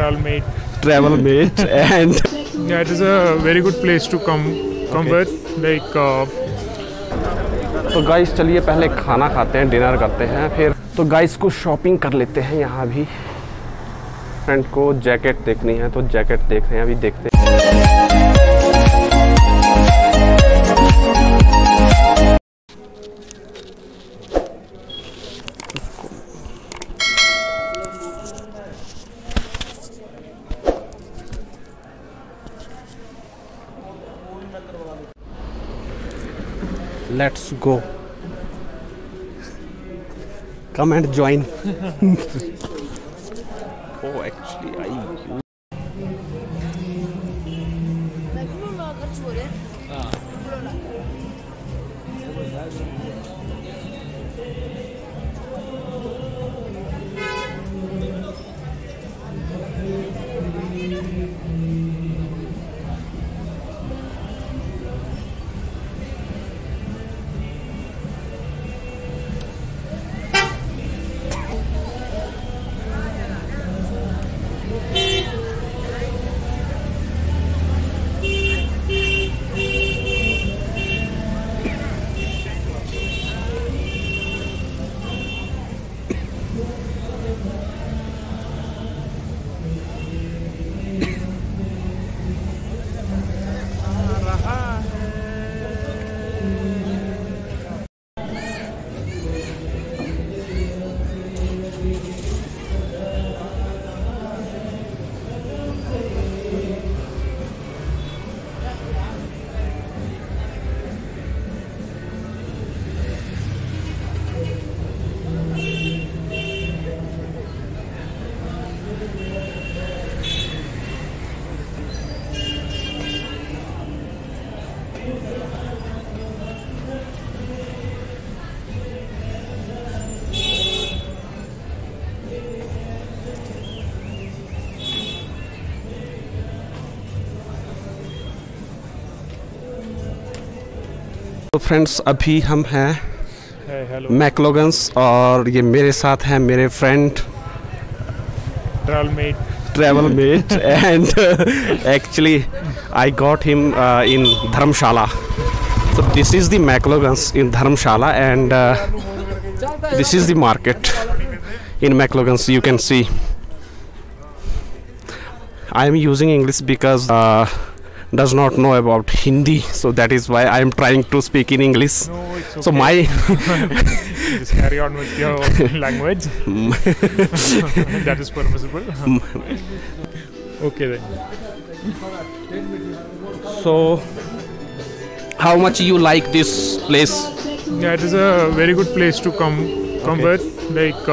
travel mate and yeah, it is a very good place to come with like तो guys चलिए पहले खाना खाते हैं, डिनर करते हैं, फिर तो गाइस को शॉपिंग कर लेते हैं। यहाँ भी फ्रेंड को जैकेट देखनी है तो जैकेट देख रहे हैं, अभी देखते हैं। Let's go, come and join. Oh, actually, I use. तो फ्रेंड्स अभी हम हैं मैक्लोगंज और ये मेरे साथ हैं मेरे friend Travel mate and actually I got him in Dharamshala. So this is the McLogan's in Dharamshala, and this is the market in McLogan's. You can see I am using English because does not know about Hindi, so that is why I am trying to speak in English. No, it's okay. So my just carry on with your language. That is permissible. Okay then. So, how much you like this place? Yeah, it is a very good place to come with. Like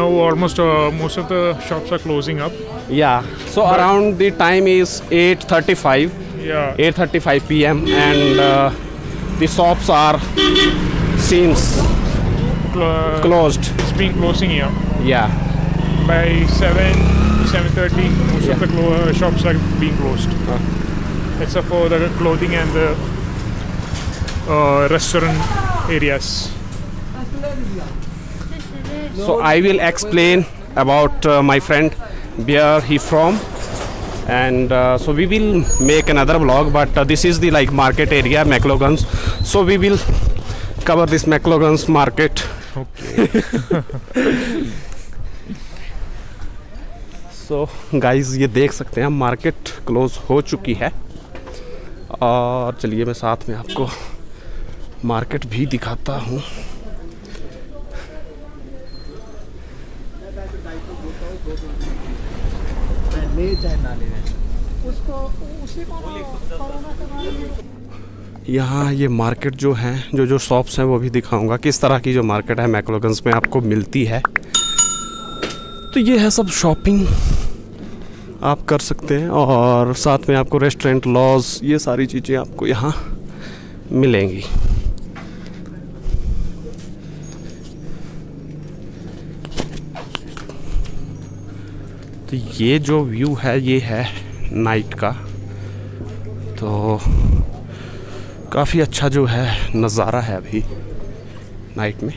now, almost most of the shops are closing up. Yeah, so but around the time is 8:35. Yeah. 8:35 p.m. and the shops are since closed. It's been closing here. Yeah. By 7 to 7:30, most of the shops are being closed. Except for the clothing and the restaurant areas. So I will explain about my friend. Where he from, and so we will make another vlog. But this is the like market area, McLeodganj. So we will cover this McLeodganj market. Okay. So guys, ये देख सकते हैं market close हो चुकी है। और चलिए मैं साथ में आपको मार्केट भी दिखाता हूँ। यहाँ ये मार्केट जो है जो शॉप्स हैं वो भी दिखाऊंगा, किस तरह की जो मार्केट है मैक्लोगंज में आपको मिलती है। तो ये है सब शॉपिंग आप कर सकते हैं और साथ में आपको रेस्टोरेंट, लॉज, ये सारी चीज़ें आपको यहाँ मिलेंगी। तो ये जो व्यू है ये है नाइट का, तो काफ़ी अच्छा जो है नज़ारा है अभी नाइट में।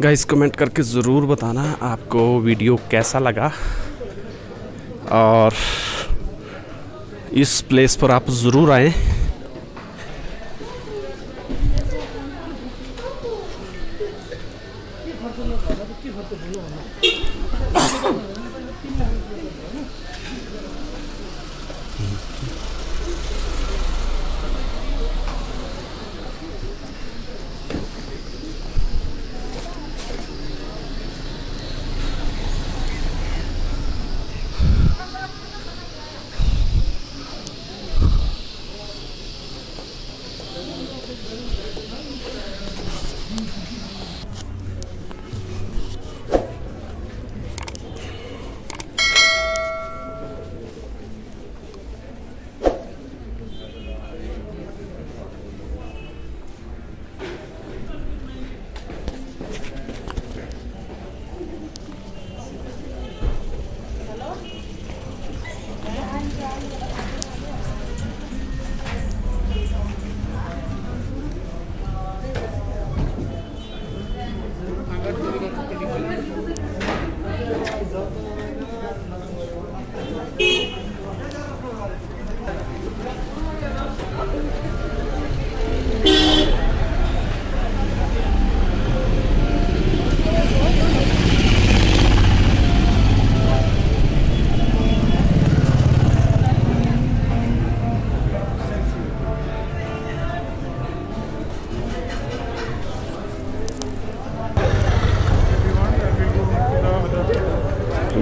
गाइस कमेंट करके ज़रूर बताना आपको वीडियो कैसा लगा और इस प्लेस पर आप ज़रूर आएँ।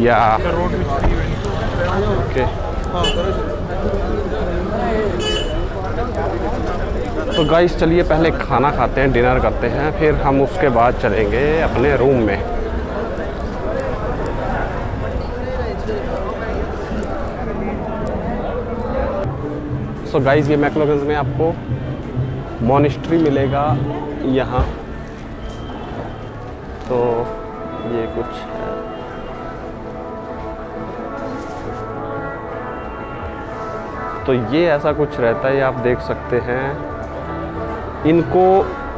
Yeah. Okay. तो गाइस चलिए पहले खाना खाते हैं, डिनर करते हैं, फिर हम उसके बाद चलेंगे अपने रूम में। सो गाइस ये मैक्लोगंज में आपको मॉनेस्ट्री मिलेगा यहाँ, तो ये कुछ तो ये ऐसा कुछ रहता है, आप देख सकते हैं। इनको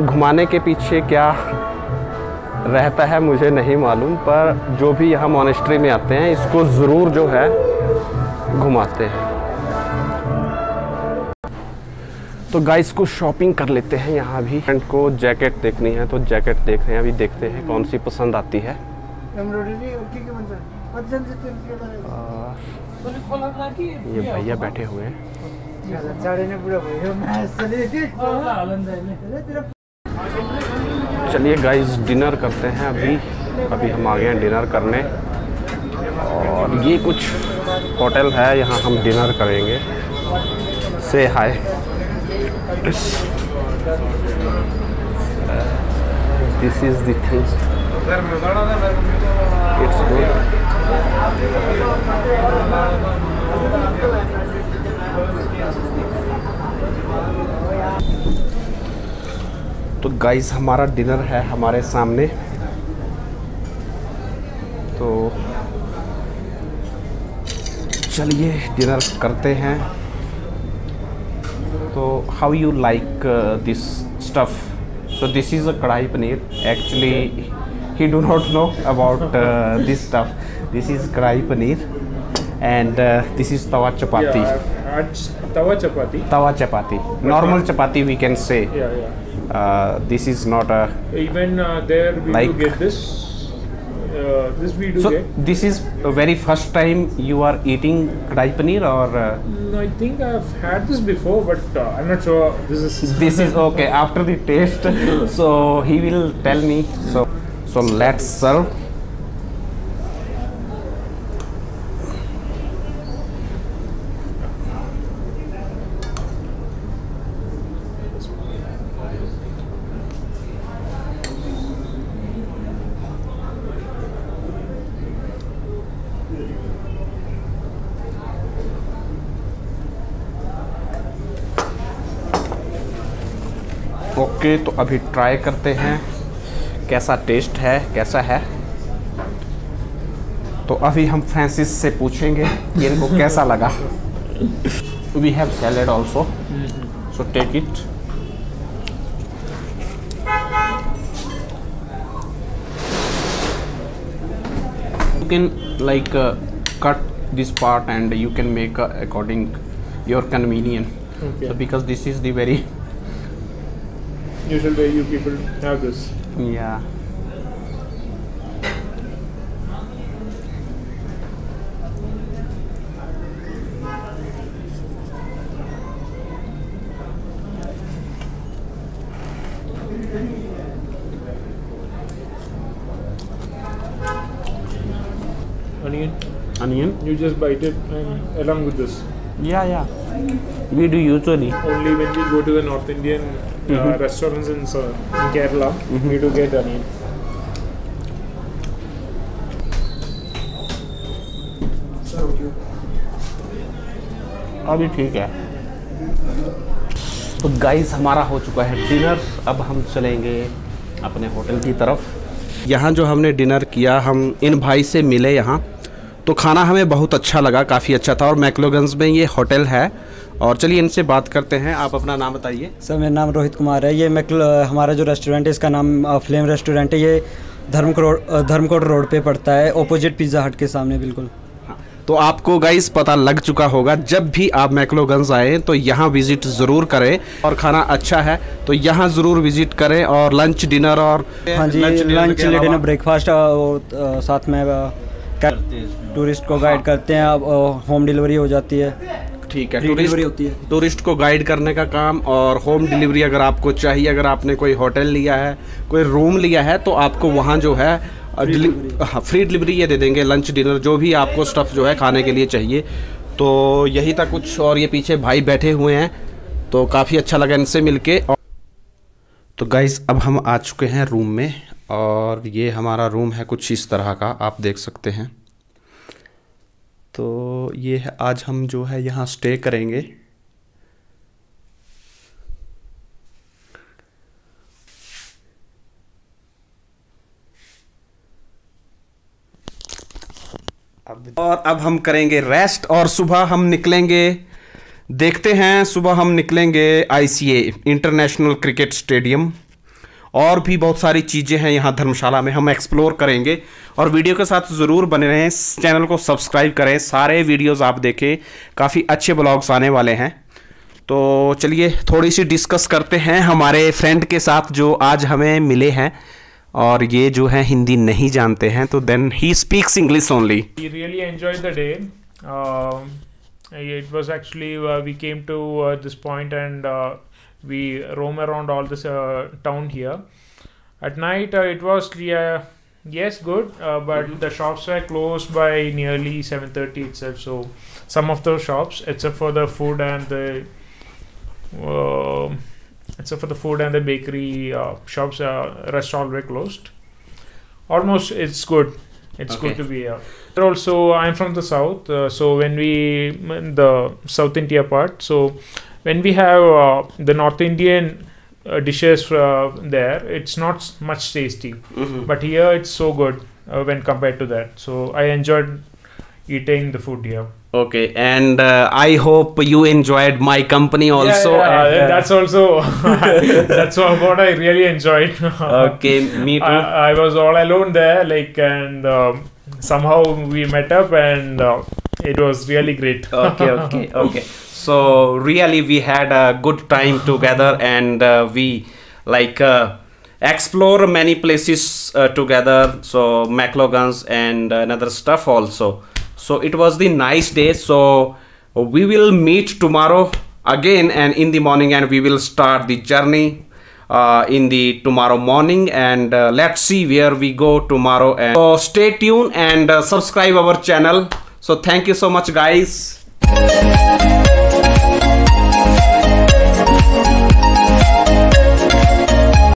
घुमाने के पीछे क्या रहता है मुझे नहीं मालूम, पर जो भी यहाँ मॉनेस्ट्री में आते हैं इसको ज़रूर जो है घुमाते हैं। तो गाइस को शॉपिंग कर लेते हैं यहाँ भी। फ्रेंड को जैकेट देखनी है तो जैकेट देख रहे हैं अभी, देखते हैं कौन सी पसंद आती है। ये भैया बैठे हुए हैं। चलिए गाइस डिनर करते हैं अभी हम आ गए हैं डिनर करने, और ये कुछ होटल है यहाँ हम डिनर करेंगे। Say hi. This is the thing, it's good. तो गाइस हमारा डिनर है हमारे सामने, तो चलिए डिनर करते हैं। तो how you like this stuff? So this is a kadai paneer. Actually he do not know about this stuff. This is kadai paneer and this is tawa chapati. Yeah, tawa chapati, normal chapati we can say. Yeah. This is not a even there we like, do get this. This we do so get. So this is a very first time you are eating kadai paneer or? No, I think I've had this before, but I'm not sure this is okay after the taste. So he will tell me. So let's serve. Okay तो अभी try करते हैं कैसा test है, कैसा है। तो अभी हम फ्रांसिस से पूछेंगे कि इनको कैसा लगा। We have salad also, so take it. You can like cut this part and you can make according your convenience. Okay. So because this is the very usual way you people have this. Yeah. Onion. You just bite it and along with this. Yeah, yeah. We do usually. Only when we go to the North Indian restaurants in Kerala, we do get onion. अभी ठीक है। तो guys हमारा हो चुका है dinner. अब हम चलेंगे अपने होटल की तरफ। यहाँ जो हमने डिनर किया, हम इन भाई से मिले यहाँ, तो खाना हमें बहुत अच्छा लगा, काफ़ी अच्छा था। और मैक्लोगंज में ये होटल है, और चलिए इनसे बात करते हैं। आप अपना नाम बताइए। सर मेरा नाम रोहित कुमार है। ये हमारा जो रेस्टोरेंट है इसका नाम फ्लेम रेस्टोरेंट है। ये धर्मकोट रोड पे पड़ता है, ऑपोजिट पिज़्ज़ा हट के सामने बिल्कुल। हाँ, तो आपको गाइस पता लग चुका होगा, जब भी आप मैक्लोगंज आए तो यहाँ विज़िट ज़रूर करें। और खाना अच्छा है तो यहाँ ज़रूर विज़िट करें। और लंच डिनर, और हाँ जी लंच डिनर ब्रेकफास्ट और साथ में टूरिस्ट को गाइड करते हैं। अब होम डिलीवरी हो जाती है, ठीक है, डिलीवरी होती है। टूरिस्ट को गाइड करने का काम और होम डिलीवरी अगर आपको चाहिए, अगर आपने कोई होटल लिया है, कोई रूम लिया है, तो आपको वहाँ जो है फ्री डिलीवरी ये दे देंगे, लंच डिनर जो भी आपको स्टफ़ जो है खाने के लिए चाहिए। तो यही था कुछ। और ये पीछे भाई बैठे हुए हैं, तो काफ़ी अच्छा लगा इनसे मिलके। तो गाइज़ अब हम आ चुके हैं रूम में, और ये हमारा रूम है कुछ इस तरह का, आप देख सकते हैं। तो ये है, आज हम जो है यहाँ स्टे करेंगे। और अब हम करेंगे रेस्ट, और सुबह हम निकलेंगे, देखते हैं सुबह हम निकलेंगे IICA इंटरनेशनल क्रिकेट स्टेडियम। और भी बहुत सारी चीज़ें हैं यहाँ धर्मशाला में, हम एक्सप्लोर करेंगे। और वीडियो के साथ ज़रूर बने रहें, चैनल को सब्सक्राइब करें, सारे वीडियोस आप देखें, काफ़ी अच्छे ब्लॉग्स आने वाले हैं। तो चलिए थोड़ी सी डिस्कस करते हैं हमारे फ्रेंड के साथ जो आज हमें मिले हैं, और ये जो है हिंदी नहीं जानते हैं, तो then he speaks English only. We really enjoyed the day. It was actually we came to this point and we roam around all this town here. At night it was yes good, but the shops were closed by nearly 7:30 itself. So some of those shops, except for the food and the bakery shops, restaurants were closed. Almost it's good. It's okay. Good to be here. Also, I'm from the south, so when we in the South India part, so when we have the North Indian dishes there, it's not much tasty, but here it's so good when compared to that. So I enjoyed eating the food here. Okay, and I hope you enjoyed my company also. Yeah. That's also that's what I really enjoyed. Okay, me too. I was all alone there, like, and somehow we met up, and it was really great. Okay. So really we had a good time together, and we like explore many places together, so McLeodganj and another stuff also. So it was the nice day. So we will meet tomorrow again and in the morning, and we will start the journey in the tomorrow morning, and let's see where we go tomorrow. And so stay tuned and subscribe our channel. So thank you so much guys.